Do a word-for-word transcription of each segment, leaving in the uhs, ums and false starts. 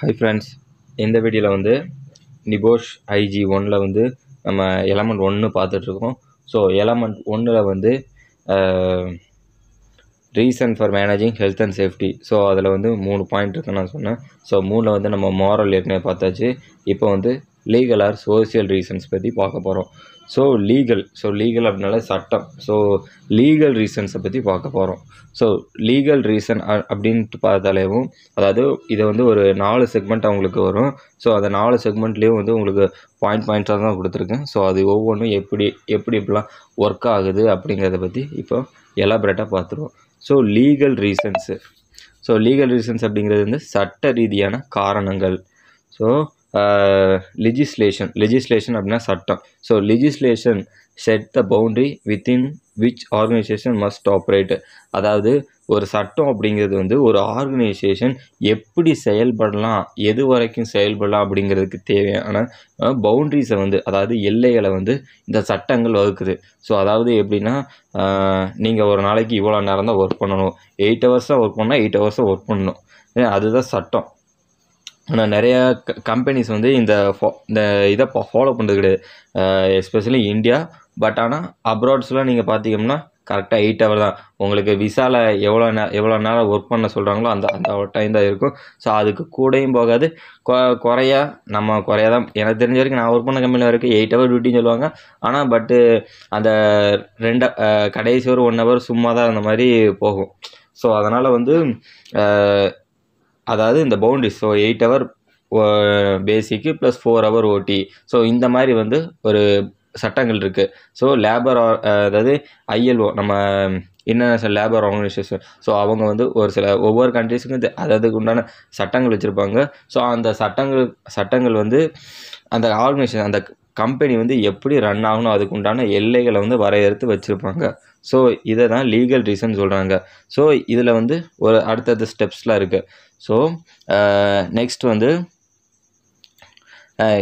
Hi friends, in the video வந்து NEBOSH I G one ல வந்து நம்ம element one பார்த்துட்டு இருக்கோம். So element one ல வந்து reason for managing health and safety. So அதுல வந்து three பாயிண்ட் இருக்குன்னு நான் சொன்னேன். So three ல வந்து நம்ம moral ஏற்கனவே பார்த்தாச்சு. இப்போ வந்து legal or social reasons பத்தி பார்க்க போறோம். So legal, so legal அப்படினால சட்டம். So legal reasons பத்தி பார்க்க போறோம். So legal reason அப்படினு பார்த்தாலேவும் அதாவது இது வந்து ஒரு four செக்மென்ட் உங்களுக்கு வரும். So அந்த four செக்மென்ட்லயும் வந்து உங்களுக்கு பாயிண்ட் பாயிண்ட்ஸா தான் கொடுத்திருக்கேன். So அது ஒவ்வொண்ணு எப்படி எப்படி இப்பலாம் வர்க் ஆகுது அப்படிங்கறத பத்தி இப்போ எலாபரேட்டா பார்த்துறோம். So legal reasons. So legal reasons அப்படிங்கிறது வந்து சட்ட ரீதியான காரணங்கள். So Uh, legislation legislation abna sattam. So legislation set the boundary within which organization must operate. அதாவது ஒரு சட்டம் அப்படிங்கிறது வந்து ஒரு ஆர்கனைசேஷன் எப்படி செயல்படலாம் எது வரைக்கும் செயல்படலாம் அப்படிங்கிறதுக்கு தேவையான பவுண்டரிஸை வந்து அதாவது எல்லைகளை வந்து இந்த சட்டங்கள் வகுக்குது. ஸோ அதாவது எப்படின்னா நீங்கள் ஒரு நாளைக்கு இவ்வளோ நேரம் தான் ஒர்க் பண்ணணும், எயிட் ஹவர்ஸாக ஒர்க் பண்ணால் எயிட் ஹவர்ஸாக ஒர்க் பண்ணணும், அதுதான் சட்டம். ஆனால் நிறையா கம்பெனிஸ் வந்து இந்த ஃபா இந்த இதை ஃபாலோ பண்ணுறது கிடையாது, எஸ்பெஷலி இந்தியா. பட் ஆனால் அப்ராட்ஸ்லாம் நீங்கள் பார்த்திங்கன்னா கரெக்டாக எயிட் ஹவர் தான். உங்களுக்கு விசாவில் எவ்வளோ நே எவ்வளோ நேரம் ஒர்க் பண்ண சொல்கிறாங்களோ அந்த அந்த டைம் தான் இருக்கும். ஸோ அதுக்கு கூடையும் போகாது, கொ குறையா நம்ம குறையா தான். எனக்கு தெரிஞ்ச வரைக்கும் நான் ஒர்க் பண்ண கம்பெனியில் வரைக்கும் எயிட் ஹவர் டியூட்டின்னு சொல்லுவாங்க. ஆனால் பட்டு அந்த ரெண்டு கடைசி ஒரு ஒன் ஹவர் சும்மா தான் அந்த மாதிரி போகும். ஸோ அதனால் வந்து அதாவது இந்த boundary. So eight hour basic plus four hour OT. So இந்த மாதிரி வந்து ஒரு சட்டங்கள் இருக்குது. ஸோ லேபர் அதாவது ஐ எல் ஓ நம்ம இன்டர்நேஷ்னல் லேபர் ஆர்கனைசேஷன். ஸோ அவங்க வந்து ஒரு சில ஒவ்வொரு கண்ட்ரிஸுக்கும் அதுக்கு உண்டான சட்டங்கள் வச்சுருப்பாங்க. ஸோ அந்த சட்டங்கள் சட்டங்கள் வந்து அந்த ஆர்கனைசேஷன் அந்த கம்பெனி வந்து எப்படி ரன் ஆகணும் அதுக்கு உண்டான எல்லைகளை வந்து வரையறுத்து வச்சுருப்பாங்க. ஸோ இதை தான் லீகல் ரீசன் சொல்கிறாங்க. ஸோ இதில் வந்து ஒரு அடுத்தடுத்த ஸ்டெப்ஸ்லாம் இருக்குது. ஸோ நெக்ஸ்ட் வந்து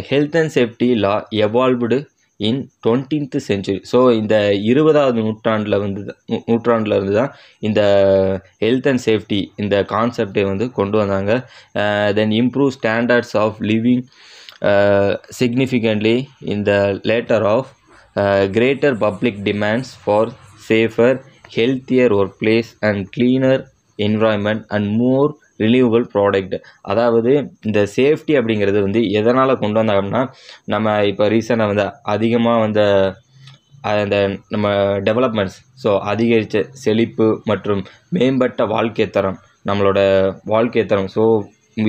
health and safety law evolved in twentieth century. So இந்த இருபதாவது நூற்றாண்டில் வந்து நூற்றாண்டில் இருந்து தான் இந்த ஹெல்த் அண்ட் சேஃப்டி இந்த கான்செப்டை வந்து கொண்டு வந்தாங்க. Then improve standards of living significantly in the latter of greater public demands for safer, healthier workplace and cleaner environment and more reliable product. அதாவது இந்த சேஃப்டி அப்படிங்கிறது வந்து எதனால் கொண்டு வந்தாங்கன்னா நம்ம இப்போ ரீசனாக வந்து அதிகமாக வந்து அந்த நம்ம டெவலப்மெண்ட்ஸ். ஸோ அதிகரித்த செழிப்பு மற்றும் மேம்பட்ட வாழ்க்கை தரம் நம்மளோட வாழ்க்கை தரம். ஸோ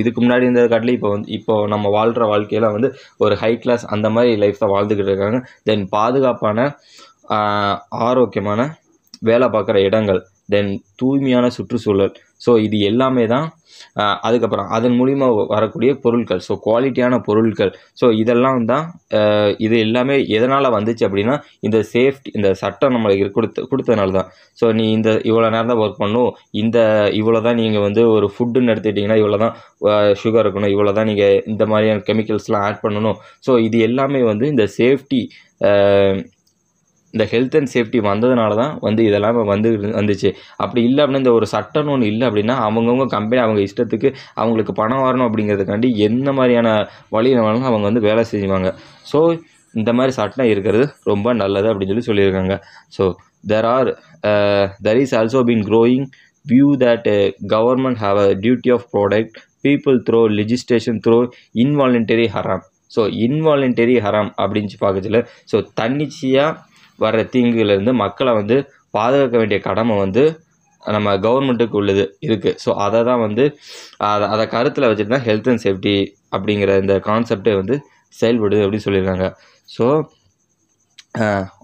இதுக்கு முன்னாடி இருந்தது காட்டிலும் இப்போ வந்து இப்போ நம்ம வாழ்கிற வாழ்க்கையெல்லாம் வந்து ஒரு ஹை கிளாஸ் அந்த மாதிரி லைஃப் தான் வாழ்ந்துக்கிட்டு இருக்காங்க. தென் பாதுகாப்பான ஆரோக்கியமான வேலை பார்க்குற இடங்கள், தென் தூய்மையான சுற்றுச்சூழல். ஸோ இது எல்லாமே தான். அதுக்கப்புறம் அதன் மூலிமா வரக்கூடிய பொருட்கள், ஸோ குவாலிட்டியான பொருட்கள். ஸோ இதெல்லாம் தான் இது எல்லாமே எதனால் வந்துச்சு அப்படின்னா இந்த சேஃப்டி இந்த சட்டம் நம்மளுக்கு கொடுத்து கொடுத்ததுனால தான். ஸோ நீ இந்த இவ்வளோ நேரம் தான் ஒர்க் பண்ணணும், இந்த இவ்வளோ தான் நீங்கள் வந்து ஒரு ஃபுட்டுன்னு எடுத்துக்கிட்டிங்கன்னா இவ்வளோ தான் சுகர் இருக்கணும், இவ்வளோ தான் நீங்கள் இந்த மாதிரியான கெமிக்கல்ஸ்லாம் ஆட் பண்ணணும். ஸோ இது எல்லாமே வந்து இந்த சேஃப்டி இந்த ஹெல்த் அண்ட் சேஃப்டி வந்ததுனால தான் வந்து இதெல்லாம் வந்து வந்துச்சு. அப்படி இல்லை அப்படின்னா இந்த ஒரு சட்டம்னு ஒன்று இல்லை அப்படின்னா அவங்கவுங்க கம்பெனி அவங்க இஷ்டத்துக்கு அவங்களுக்கு பணம் வரணும் அப்படிங்கிறதுக்காண்டி எந்த மாதிரியான வழியில் வேணாலும் அவங்க வந்து வேலை செய்வாங்க. ஸோ இந்த மாதிரி சட்டம் இருக்கிறது ரொம்ப நல்லது அப்படின்னு சொல்லி சொல்லியிருக்காங்க. So there are there is also been growing view that government have a duty of product people through legislation through involuntary harm. So involuntary harm அப்படின்னு பார்க்கச்சில்ல. ஸோ தன்னிச்சையாக வர்ற தீங்குலேருந்து மக்களை வந்து பாதுகாக்க வேண்டிய கடமை வந்து நம்ம கவர்மெண்ட்டுக்கு உள்ளது இருக்குது. ஸோ அதை தான் வந்து அதை அதை கருத்தில் வச்சுட்டு தான் ஹெல்த் அண்ட் சேஃப்டி அப்படிங்கிற இந்த கான்செப்டே வந்து செயல்படுது அப்படின்னு சொல்லியிருக்காங்க. So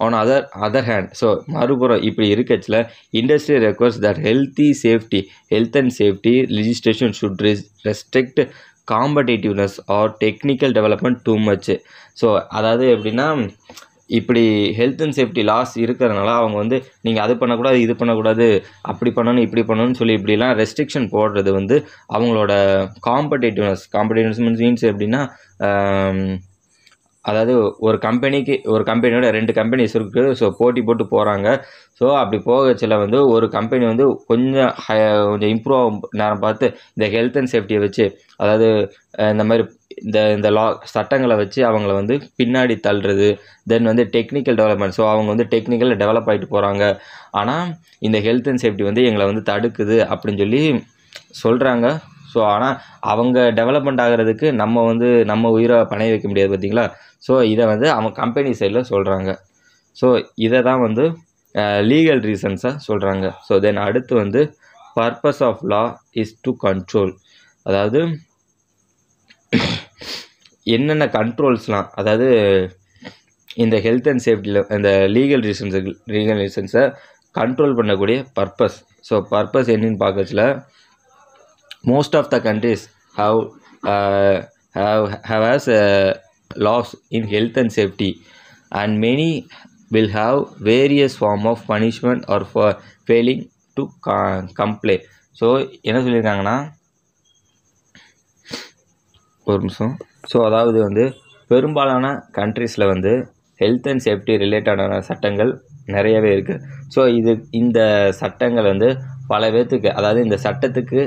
on other other hand so மறுபுறம் இப்படி இருக்கச்சில் industry requires that healthy safety health and safety legislation should restrict competitiveness or technical development too much. So அதாவது எப்படின்னா இப்படி ஹெல்த் அண்ட் சேஃப்டி லாஸ் இருக்கிறதுனால அவங்க வந்து நீங்கள் அது பண்ணக்கூடாது இது பண்ணக்கூடாது அப்படி பண்ணணும் இப்படி பண்ணணும்னு சொல்லி இப்படிலாம் ரெஸ்ட்ரிக்ஷன் போடுறது வந்து அவங்களோட காம்படேட்டிவ்னஸ் காம்படேட்டிவ்னஸ் மீன்ஸ் எப்படின்னா அதாவது ஒரு கம்பெனிக்கு ஒரு கம்பெனியோட ரெண்டு கம்பெனிஸ் இருக்குது. ஸோ போட்டி போட்டு போகிறாங்க. ஸோ அப்படி போகச்சில வந்து ஒரு கம்பெனி வந்து கொஞ்சம் ஹை கொஞ்சம் இம்ப்ரூவ் ஆகும் நேரம் பார்த்து இந்த ஹெல்த் அண்ட் சேஃப்டியை வச்சு, அதாவது இந்த மாதிரி இந்த இந்த லா சட்டங்களை வச்சு அவங்கள வந்து பின்னாடி தள்ளுறது. தென் வந்து டெக்னிக்கல் டெவலப்மெண்ட். ஸோ அவங்க வந்து டெக்னிக்கலில் டெவலப் ஆகிட்டு போகிறாங்க, ஆனால் இந்த ஹெல்த் அண்ட் சேஃப்டி வந்து எங்களை வந்து தடுக்குது அப்படின்னு சொல்லி சொல்கிறாங்க. ஸோ ஆனால் அவங்க டெவலப்மெண்ட் ஆகிறதுக்கு நம்ம வந்து நம்ம உயிரை பணைய வைக்க முடியாது பார்த்திங்களா. ஸோ இதை வந்து அவங்க கம்பெனி சைடில் சொல்கிறாங்க. ஸோ இதை தான் வந்து லீகல் ரீசன்ஸாக சொல்கிறாங்க. ஸோ தென் அடுத்து வந்து purpose of law is to control. அதாவது என்னென்ன கண்ட்ரோல்ஸ்லாம், அதாவது இந்த ஹெல்த் அண்ட் சேஃப்டியில் இந்த லீகல் ரீசன்ஸு லீகல் ரீசன்ஸை கண்ட்ரோல் பண்ணக்கூடிய பர்பஸ். ஸோ பர்பஸ் என்னன்னு பார்க்கறதுல most of the countries have uh, have have has uh, laws in health and safety, and many will have various form of punishment or for failing to comply. So என்ன சொல்லிருக்காங்கன்னா ஒரு நிமிஷம். So அதாவது வந்து பெரும்பாலான கண்ட்ரீஸில் வந்து ஹெல்த் அண்ட் சேஃப்டி ரிலேட்டடான சட்டங்கள் நிறையவே இருக்குது. ஸோ இது இந்த சட்டங்கள் வந்து பல பேர்த்துக்கு, அதாவது இந்த சட்டத்துக்கு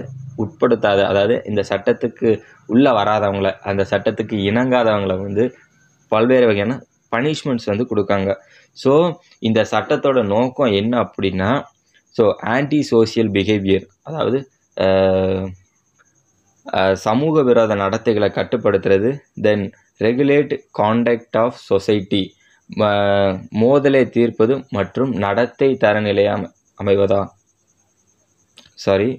உட்படுத்தாத, அதாவது இந்த சட்டத்துக்கு உள்ளே வராதவங்கள, அந்த சட்டத்துக்கு இணங்காதவங்களை வந்து பல்வேறு வகையான பனிஷ்மெண்ட்ஸ் வந்து கொடுக்காங்க. ஸோ இந்த சட்டத்தோட நோக்கம் என்ன அப்படின்னா, ஸோ ஆன்டி சோசியல் பிஹேவியர், அதாவது சமூக விரோத நடத்தைகளை கட்டுப்படுத்துறது. Then regulate conduct of society, மோதலை தீர்ப்பது மற்றும் நடத்தை தரநிலை அமை அமைவதா sorry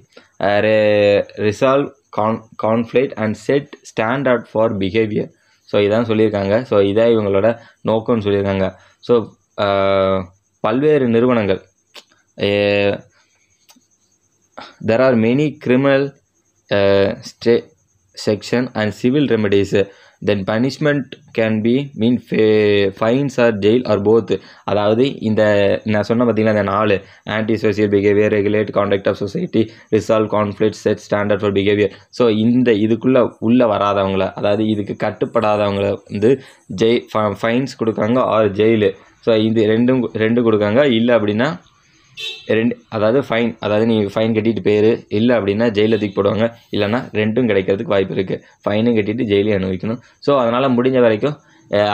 resolve con conflict and set standard for behaviour. So இதான் சொல்லியிருக்காங்க. ஸோ இதான் இவங்களோட நோக்கம்னு சொல்லியிருக்காங்க. ஸோ பல்வேறு நிறுவனங்கள், there are many criminal stay section and civil remedies. Then punishment can be mean fa fines R jail R போத்து. அதாவது இந்த நான் சொன்ன பார்த்திங்கன்னா இந்த நாலு anti social behaviour, regulate conduct of society, resolve conflict, set standard for behaviour. So இந்த இதுக்குள்ளே உள்ளே வராதவங்கள, அதாவது இதுக்கு கட்டுப்படாதவங்கள வந்து ஜெய் ஃபைன்ஸ் கொடுக்காங்க ஆர் ஜெயிலு. ஸோ இது ரெண்டும் ரெண்டு கொடுக்காங்க. இல்லை அப்படின்னா ரெண்டு, அதாவது ஃபைன், அதாவது நீ ஃபைன் கட்டிட்டு போயிரு, இல்லை அப்படின்னா ஜெயிலில் தூக்கி போடுவாங்க. இல்லைன்னா ரெண்டும் கிடைக்கிறதுக்கு வாய்ப்பு இருக்குது. ஃபைனும் கட்டிட்டு ஜெயிலையும் அனுபவிக்கணும். ஸோ அதனால் முடிஞ்ச வரைக்கும்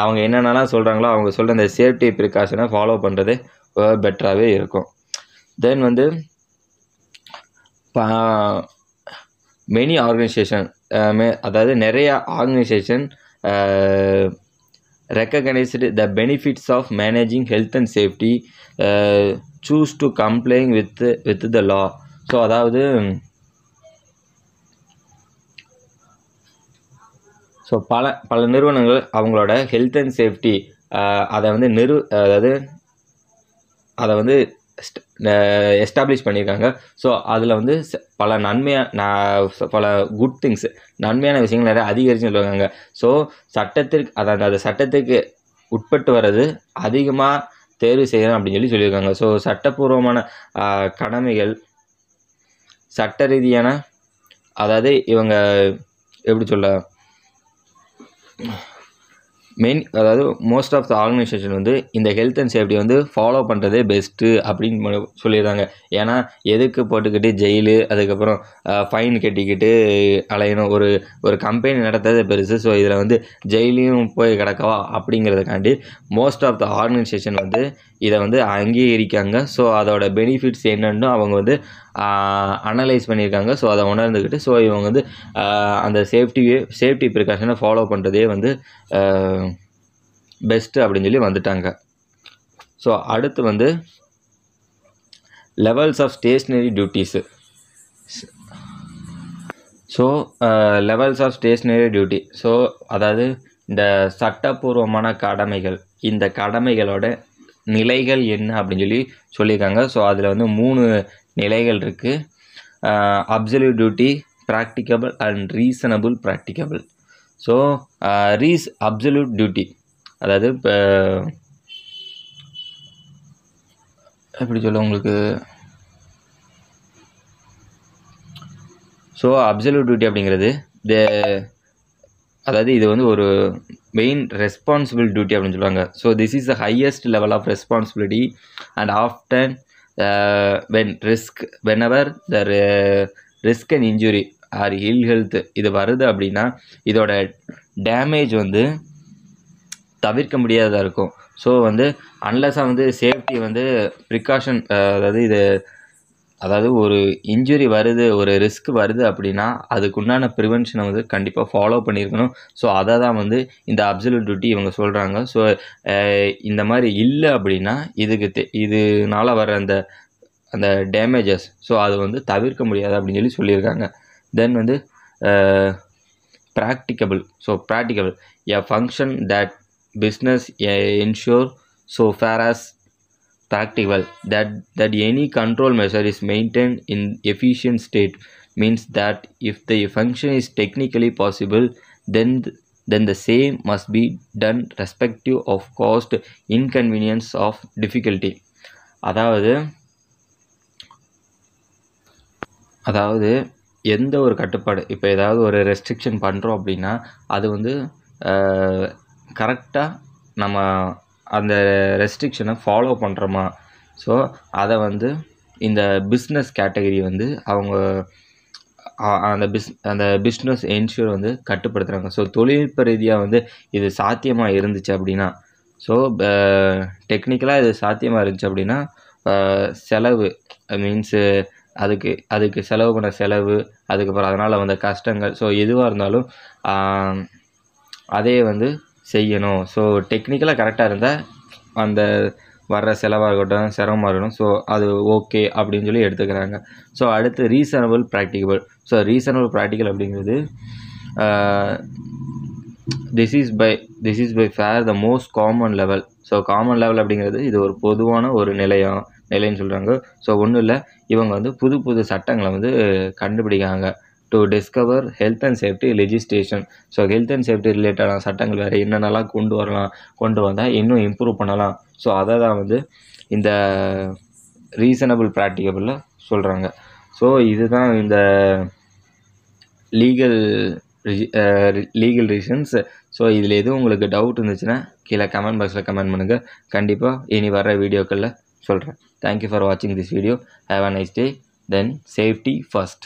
அவங்க என்னென்னலாம் சொல்கிறாங்களோ அவங்க சொல்கிற அந்த சேஃப்டி ப்ரிகாஷனை ஃபாலோ பண்ணுறதே பெட்டராகவே இருக்கும். தென் வந்து மெனி ஆர்கனைசேஷன், அதாவது நிறையா organisation recognised the benefits of managing health and safety, choose to complying with with the law. So அதாவது ஸோ பல பல நிறுவனங்கள் அவங்களோட ஹெல்த் அண்ட் சேஃப்டி அதை வந்து நிறு அதாவது அதை வந்து எஸ்டாப்ளிஷ் பண்ணியிருக்காங்க. ஸோ அதில் வந்து பல நன்மையான பல குட் திங்ஸ், நன்மையான விஷயங்கள் நிறைய அதிகரிச்சுன்னு சொல்லுவாங்க. ஸோ சட்டத்திற்கு அதாவது அந்த சட்டத்துக்கு உட்பட்டு வர்றது அதிகமாக தேர்வு செய்கிறேன் அப்படின்னு சொல்லி சொல்லியிருக்காங்க. ஸோ சட்டப்பூர்வமான கடமைகள், சட்ட ரீதியான, அதாவது இவங்க எப்படி சொல்ல மெயின், அதாவது மோஸ்ட் ஆஃப் த ஆர்கனைசேஷன் வந்து இந்த ஹெல்த் அண்ட் சேஃப்டி வந்து ஃபாலோ பண்ணுறதே பெஸ்ட்டு அப்படின்னு சொல்லிடுறாங்க. ஏன்னா எதுக்கு போட்டுக்கிட்டு ஜெயிலு, அதுக்கப்புறம் ஃபைன் கட்டிக்கிட்டு அலையணும். ஒரு ஒரு கம்பெனி நடத்துறது பெருசு. ஸோ இதில் வந்து ஜெயிலையும் போய் கிடக்கவா அப்படிங்கிறதுக்காண்டி மோஸ்ட் ஆஃப் த ஆர்கனைசேஷன் வந்து இதை வந்து அங்கீகரிக்காங்க. ஸோ அதோட பெனிஃபிட்ஸ் என்னன்னு அவங்க வந்து அனலைஸ் பண்ணியிருக்காங்க. ஸோ அதை உணர்ந்துக்கிட்டு ஸோ இவங்க வந்து அந்த சேஃப்டியே சேஃப்டி ப்ரிகாஷனை ஃபாலோ பண்ணுறதே வந்து பெஸ்ட்டு அப்படின்னு சொல்லி வந்துட்டாங்க. ஸோ அடுத்து வந்து levels of stationary duties. So levels of stationary duty. So அதாவது இந்த சட்டப்பூர்வமான கடமைகள், இந்த கடமைகளோட நிலைகள் என்ன அப்படின்னு சொல்லி சொல்லியிருக்காங்க. ஸோ அதில் வந்து மூணு நிலைகள் இருக்குது. Absolute duty, practicable and reasonable practicable. So ரீஸ் அப்சல்யூட் டியூட்டி, அதாவது இப்போ எப்படி சொல்ல உங்களுக்கு ஸோ அப்சல்யூட் டியூட்டி அப்படிங்கிறது அதாவது இது வந்து ஒரு மெயின் ரெஸ்பான்சிபிள் டியூட்டி அப்படின்னு சொல்லுவாங்க. So this is the highest level of responsibility and often when risk whenever the risk and injury or ill health இது வருது அப்படின்னா இதோட டேமேஜ் வந்து தவிர்க்க முடியாததாக இருக்கும். ஸோ வந்து அன்லஸாக வந்து சேஃப்டி வந்து ப்ரிகாஷன் அதாவது இது அதாவது ஒரு இன்ஜுரி வருது ஒரு ரிஸ்க் வருது அப்படின்னா அதுக்குண்டான ப்ரிவென்ஷனை வந்து கண்டிப்பாக ஃபாலோ பண்ணியிருக்கணும். ஸோ அதை தான் வந்து இந்த அப்சல்யூட் டியூட்டி இவங்க சொல்கிறாங்க. ஸோ இந்த மாதிரி இல்லை அப்படின்னா இதுக்கு தெ இதனால வர அந்த அந்த டேமேஜஸ் ஸோ அது வந்து தவிர்க்க முடியாது அப்படின்னு சொல்லி சொல்லியிருக்காங்க. தென் வந்து practicable so practicable a function that business ensure so far as practical that that any control measure is maintained in efficient state means that if the function is technically possible then then the same must be done respective of cost inconvenience of difficulty. அதாவது அதாவது எந்த ஒரு கட்டுப்பாடு இப்போ ஏதாவது ஒரு restriction பண்ணுறோம் அப்படின்னா அது வந்து கரெக்டாக நம்ம அந்த ரெஸ்ட்ரிக்ஷனை ஃபாலோ பண்ணுறோமா ஸோ அதை வந்து இந்த பிஸ்னஸ் கேட்டகரி வந்து அவங்க அந்த பிஸ் அந்த பிஸ்னஸ் இன்சூர் வந்து கட்டுப்படுத்துகிறாங்க. ஸோ தொழில்நுட்ப ரீதியாக வந்து இது சாத்தியமாக இருந்துச்சு அப்படின்னா ஸோ டெக்னிக்கலாக இது சாத்தியமாக இருந்துச்சு அப்படின்னா செலவு மீன்ஸு அதுக்கு அதுக்கு செலவு பண்ண செலவு அதுக்கப்புறம் அதனால் வந்த கஷ்டங்கள் ஸோ எதுவாக இருந்தாலும் அதே வந்து செய்யணும். ஸோ டெக்னிக்கலாக கரெக்டாக இருந்தால் அந்த வர்ற செலவாக இருக்கட்டும் சிரமமாக இருக்கணும் ஸோ அது ஓகே அப்படின்னு சொல்லி எடுத்துக்கிறாங்க. ஸோ அடுத்து reasonable practicable so reasonable practical அப்படிங்கிறது this is by this is by far the most common level so common level அப்படிங்கிறது இது ஒரு பொதுவான ஒரு நிலையம் நிலைன்னு சொல்கிறாங்க. ஸோ ஒன்றும் இல்லை இவங்க வந்து புது புது சட்டங்களை வந்து கண்டுபிடிக்காங்க to discover health and safety legislation. So health and safety ரிலேட்டடான சட்டங்கள் வேறு என்னென்னலாம் கொண்டு வரலாம் கொண்டு வந்தால் இன்னும் இம்ப்ரூவ் பண்ணலாம். ஸோ அதை தான் வந்து இந்த ரீசனபிள் ப்ராக்டிகபிளில் சொல்கிறாங்க. ஸோ இதுதான் இந்த லீகல் லீகல் ரீசன்ஸ். ஸோ இதில் எதுவும் உங்களுக்கு டவுட் இருந்துச்சுன்னா கீழே கமெண்ட் பாக்ஸில் கமெண்ட் பண்ணுங்கள். கண்டிப்பாக இனி வர்ற வீடியோக்களில் சொல்கிறேன். தேங்க்யூ ஃபார் வாட்சிங் this video. Have a nice day. Then safety first.